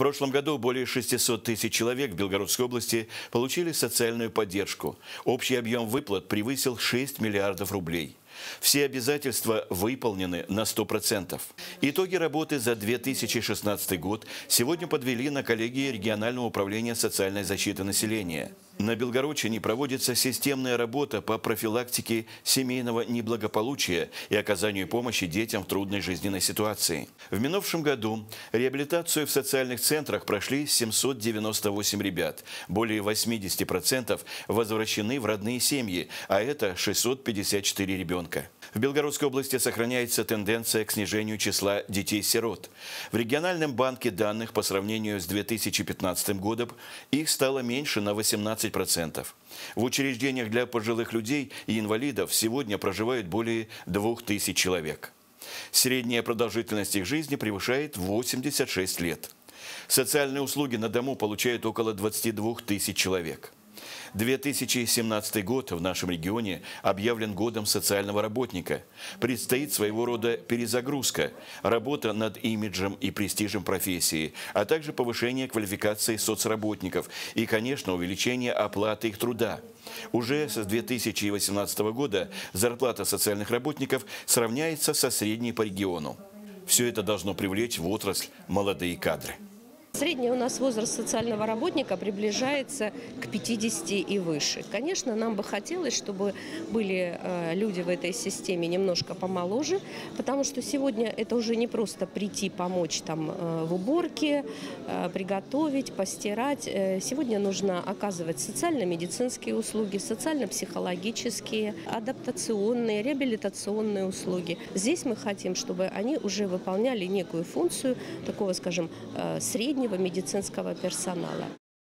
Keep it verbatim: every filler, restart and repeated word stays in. прошлом году более шестисот тысяч человек в Белгородской области получили социальную поддержку. Общий объем выплат превысил шесть миллиардов рублей. Все обязательства выполнены на сто процентов. Итоги работы за две тысячи шестнадцатый год сегодня подвели на коллегии регионального управления социальной защиты населения. На Белгородчине проводится системная работа по профилактике семейного неблагополучия и оказанию помощи детям в трудной жизненной ситуации. В минувшем году реабилитацию в социальных центрах прошли семьсот девяносто восемь ребят. Более восьмидесяти процентов возвращены в родные семьи, а это шестьсот пятьдесят четыре ребенка. В Белгородской области сохраняется тенденция к снижению числа детей-сирот. В региональном банке данных по сравнению с две тысячи пятнадцатым годом их стало меньше на восемнадцать процентов. В учреждениях для пожилых людей и инвалидов сегодня проживают более двух тысяч человек. Средняя продолжительность их жизни превышает восемьдесят шесть лет. Социальные услуги на дому получают около двадцати двух тысяч человек. две тысячи семнадцатый год в нашем регионе объявлен годом социального работника. Предстоит своего рода перезагрузка, работа над имиджем и престижем профессии, а также повышение квалификации соцработников и, конечно, увеличение оплаты их труда. Уже с две тысячи восемнадцатого года зарплата социальных работников сравняется со средней по региону. Все это должно привлечь в отрасль молодые кадры. Средний у нас возраст социального работника приближается к пятидесяти и выше. Конечно, нам бы хотелось, чтобы были люди в этой системе немножко помоложе, потому что сегодня это уже не просто прийти, помочь там в уборке, приготовить, постирать. Сегодня нужно оказывать социально-медицинские услуги, социально-психологические, адаптационные, реабилитационные услуги. Здесь мы хотим, чтобы они уже выполняли некую функцию такого, скажем, среднего медицинского персонала.